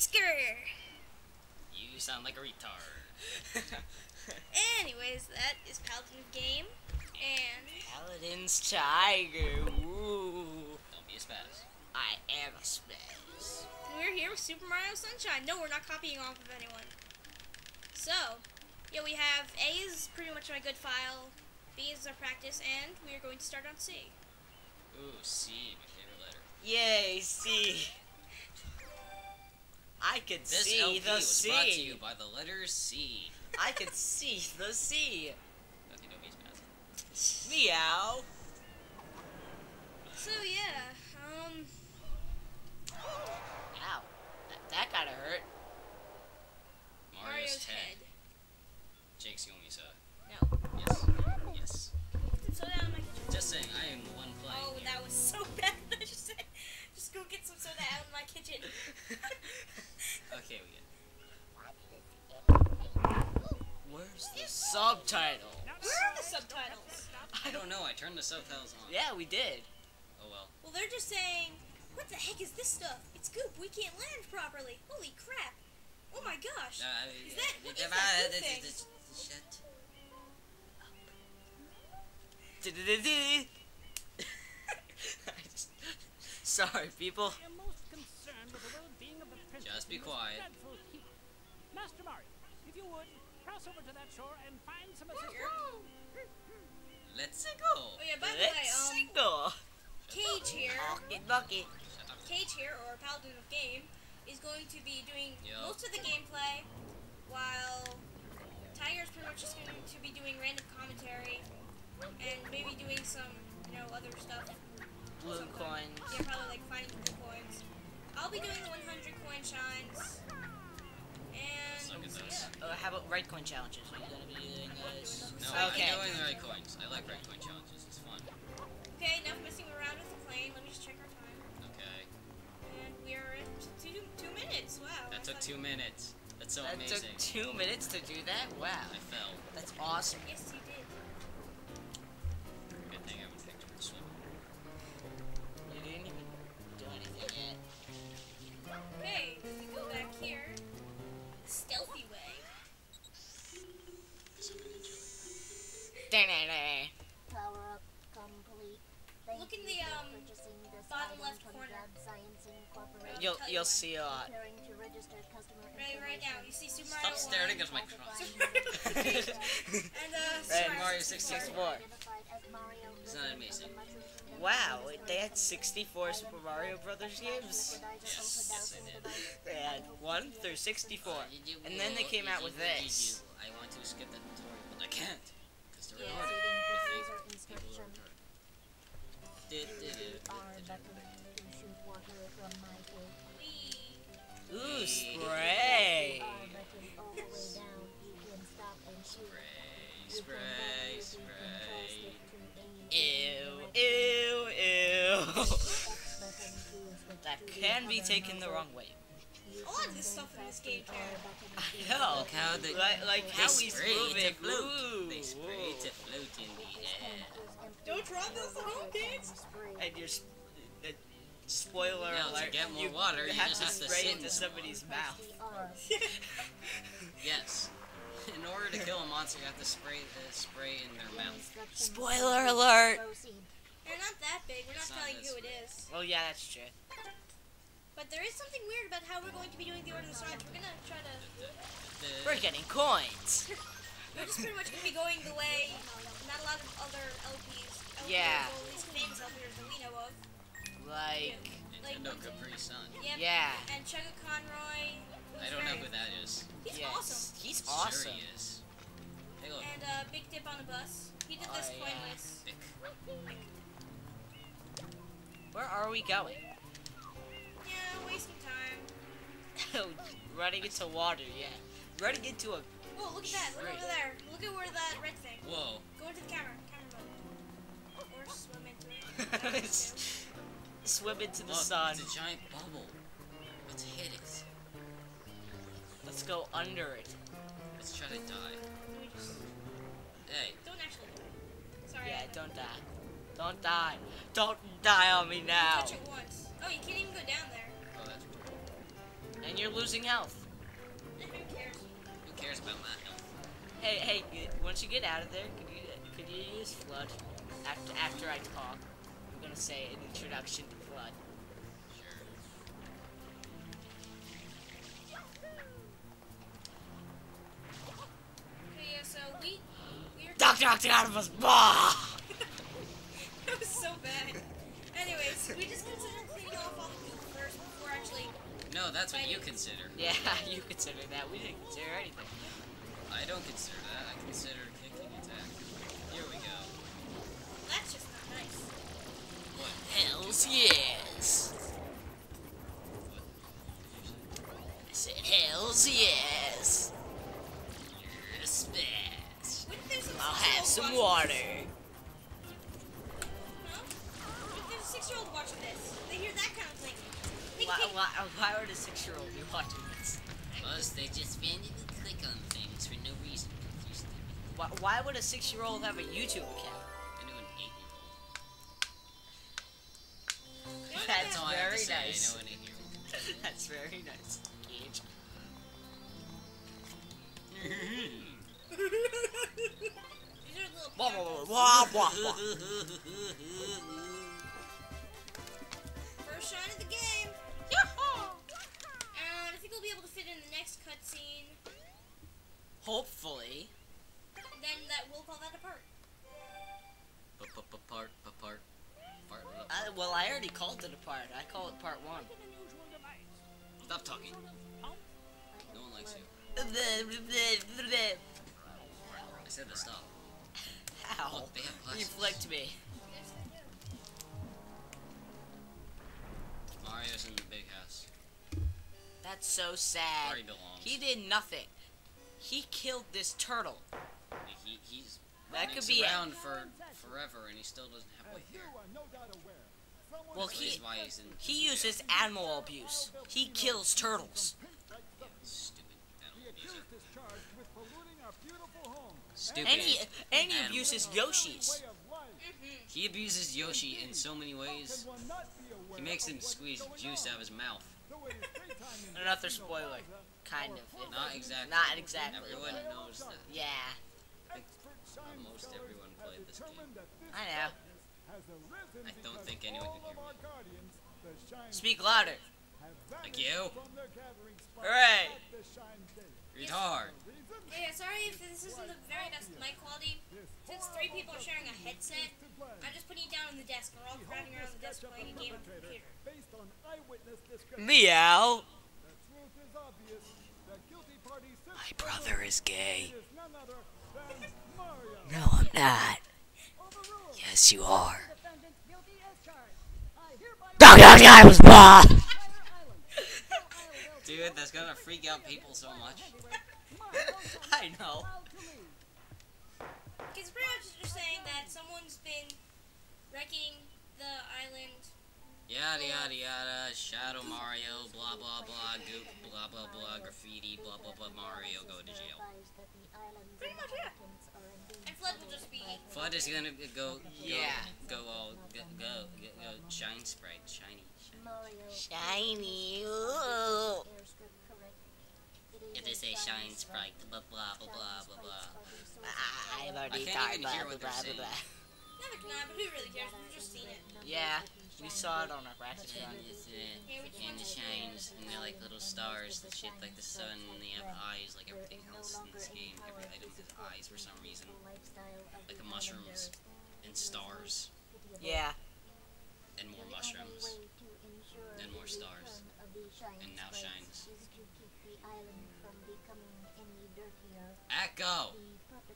Styger! You sound like a retard. Anyways, that is Paladin Game and Paladin Styger. Ooh. Don't be a spaz. I am a spaz. And we're here with Super Mario Sunshine. No, we're not copying off of anyone. So, yeah, we have A is pretty much my good file, B is our practice, and we are going to start on C. Ooh, C, my favorite letter. Yay, C! I can this see LP the was C. Brought to you by the letter C. I can see the C. Okay, don't be spaz. Meow. So yeah, Ow, that gotta hurt. Mario's head. Jake's the only son. No. Yes. Yes. So down my kitchen. Just saying, I am the one playing. Oh, that was so bad. I just said, just go get some soda out of my kitchen. Okay, we get. Where's the subtitle? Where are the subtitles? I don't know. I turned the subtitles on. Yeah, we did. Oh well. Well, they're just saying, what the heck is this stuff? It's goop. We can't land properly. Holy crap! Oh my gosh! Is that what is that thing? Shut up. Sorry, people. Just be quiet. Master Mario, if you would, cross over to that shore and find some assistance. Let's go. Oh yeah, by the way, Cage here. Cage here, or Paladin of Game, is going to be doing most of the gameplay, while Tiger's pretty much just going to be doing random commentary and maybe doing some, you know, other stuff. Blue coins. Yeah, probably like finding blue coins. I'll be doing the 100 coin shines. And how about red coin challenges? Are you going to be doing those? No, okay. I'm doing the red coins. I like red coin challenges. It's fun. Okay, enough messing around with the plane. Let me just check our time. Okay. And we are at two minutes. Wow. That took 2 minutes. That's so amazing. That took 2 minutes to do that? Wow. I fell. That's awesome. Yes, you did. Good thing I haven't picked up the swim. You didn't even do anything yet. Okay, if we go back here. Stealthy way. Because I'm going to enjoy it. Power up complete. Look in the bottom left corner. You'll see a lot. Right now, you see Super Mario. Stop staring at my cross. And Super Mario 64. Isn't that amazing? Wow, they had 64 Super Mario Brothers games. Yes, they did. They had 1 through 64, and then they came out with this. I want to skip the tutorial, but I can't because they're recording. Ooh, spray! Spray. Ew, ew, ew. That can be taken the wrong way. A lot of this stuff in this game, I know. Look how they, like how he's moving. Ooh. They spray to float in the air. Don't drop this at home, kids. And you're spoiler alert. To get more water, you just have to spray into somebody's mouth. Yes. In order to kill a monster, you have to spray the spray in their mouth. Spoiler alert. They're not that big. We're not telling you who it is. Well, yeah, that's true. But there is something weird about how we're going to be doing the Order of the Stars. We're gonna try to... We're getting coins! We're just pretty much gonna be going the way not a lot of other LPs. Yeah. Well, at least famous LPs that we know of. Like Capri Sun. Yeah. And Chugga Conroy. I don't know who that is. He's awesome. He's awesome. Sure he is. And Big Dip on a Bus. He did this coin list. Where are we going? Yeah, wasting time. Running into water, yeah. Running into a... Whoa, look at that. Look over there. Look at where that red thing. Whoa. Go into the camera. Camera button. Or swim into it. Swim into the sun. It's a giant bubble. Let's hit it. Let's go under it. Let's try to die. Hey. Don't actually die. Sorry. Yeah, don't die. Don't die. Don't die on me now. Touch it once. Oh, you can't even go down there. Oh, that's cool. And you're losing health. Who cares? Who cares about my health? Hey, hey, once you get out of there, could you use Flood? After I talk, I'm gonna say an introduction to Flood. Sure. Okay, yeah, so we're Dr. Octagonus! Bah! That was so bad. Anyways, we just considered cleaning off all the people first before actually... No, that's what you consider. Yeah, you consider that. We didn't consider anything. I don't consider that. I consider kicking attack. Here we go. That's just not nice. What? Hells yes! What? I said hells yes! You're smash! I'll have some water! Huh? What if there's a 6-year-old watching this? They hear that kind of thing. Why would a 6-year-old be watching this? Because they just randomly click on things for no reason. Why would a 6-year-old have a YouTube account? I knew an 8-year-old. That's all I have to say. Nice. I know an 8-year-old. That's very nice, Gage. Wah wah wah wah wah. First shot of the game. Yahoo! I think we'll be able to fit in the next cutscene. Hopefully. Then we'll call that a part. Well, I already called it a part. I call it part one. Stop talking. No one likes you. I said to stop. Ow. Look, they have glasses. You flicked me. Yes, I do. Mario's in the big house. That's so sad. Where he belongs. He did nothing. He killed this turtle. He's that could be around for forever, and he still doesn't have white hair. Well, he uses animal abuse. He kills turtles. Yeah, stupid animal abuser. Stupid. And he abuses Yoshi's. He abuses Yoshi in so many ways. He makes him squeeze juice out of his mouth. Another spoiler. Kind of. Not exactly. Not exactly. Everyone knows that. Yeah. I think almost everyone played this game. I know. I don't think anyone can hear me. Speak louder. Like you? Hooray! Retard. Yeah, sorry if this isn't the very best mic quality. Since 3 people are sharing a headset, I'm just putting it down on the desk. We're all crowding around the desk playing a game on the computer. Meow! My brother is gay. No, I'm not. Yes, you are. Dude, that's gonna freak out people so much. I know. Because pretty much you're saying that someone's been wrecking the island. Yada yada yada, Shadow Mario, blah blah blah, goop, blah blah blah, graffiti, blah blah blah, Mario, go to jail. Pretty much, yeah. And Flood will just be... Flood is gonna go, yeah. go shine sprite, shiny. Ooh. If they say shine sprite, blah blah blah blah blah. I've already thought about blah blah blah. Never can I, but who really cares? We've just seen it. Yeah, we saw it on our practice run. And it shines, and they're like little stars that shape like the sun, and they have eyes like everything else in this game. Every item has eyes for some reason. Like mushrooms, and stars. Yeah. And more mushrooms. And more stars. And now shines. Echo! Why does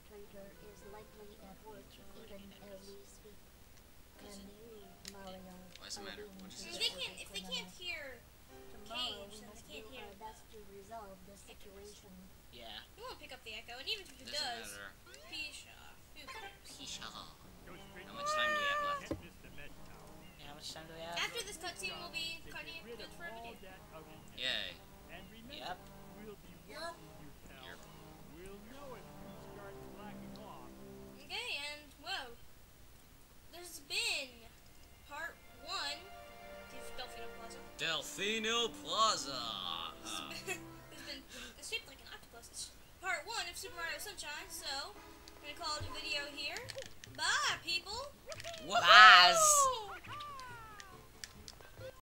it matter? What is this? If they can't hear Cage, then they can't hear. Yeah. You won't pick up the echo, and even if it does, Pisha. How much time do we have left? Yeah, how much time do we have? After this cutscene, we'll be cutting it for a minute. Yay. Yep. Yep. Okay, and whoa, there's been part 1 to Delphino Plaza. It's shaped like an octopus. It's part 1 of Super Mario Sunshine, so I'm gonna call it a video here. Bye, people!